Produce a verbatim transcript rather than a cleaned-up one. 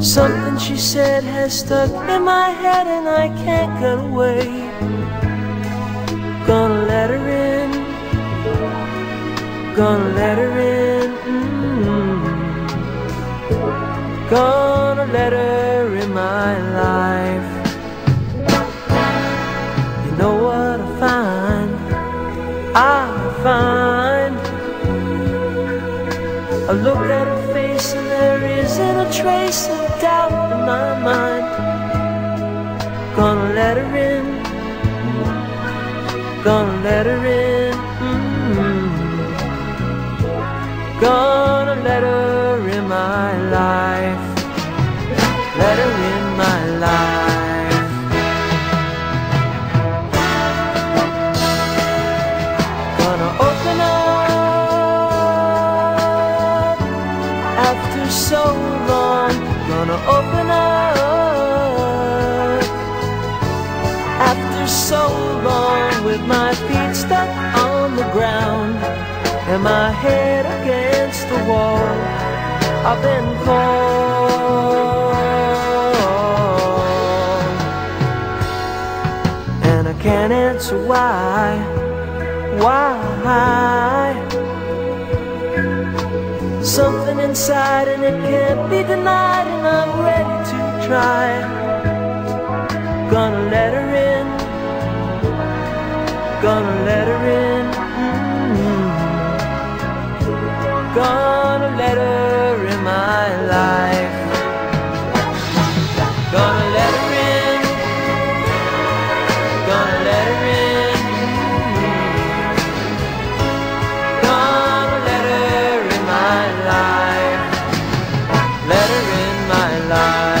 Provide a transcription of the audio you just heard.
Something she said has stuck in my head and I can't get away. Gonna let her in, gonna let her in, mm-hmm. Gonna let her in my life. You know what I find? I find I look at her face and there isn't a trace of doubt in my mind. Gonna let her in, gonna let her in, mm-hmm. Gonna let her in my life, let her in my life. Gonna open up after so long, gonna open up after so long. With my feet stuck on the ground and my head against the wall, I've been called and I can't answer why, why. Something inside and it can't be denied and I'm ready to try. Gonna let her in, gonna let her in, mm-hmm. Gonna let her in my life. Gonna let her in, gonna let her in, mm-hmm. Gonna let her in my life, let her in my life.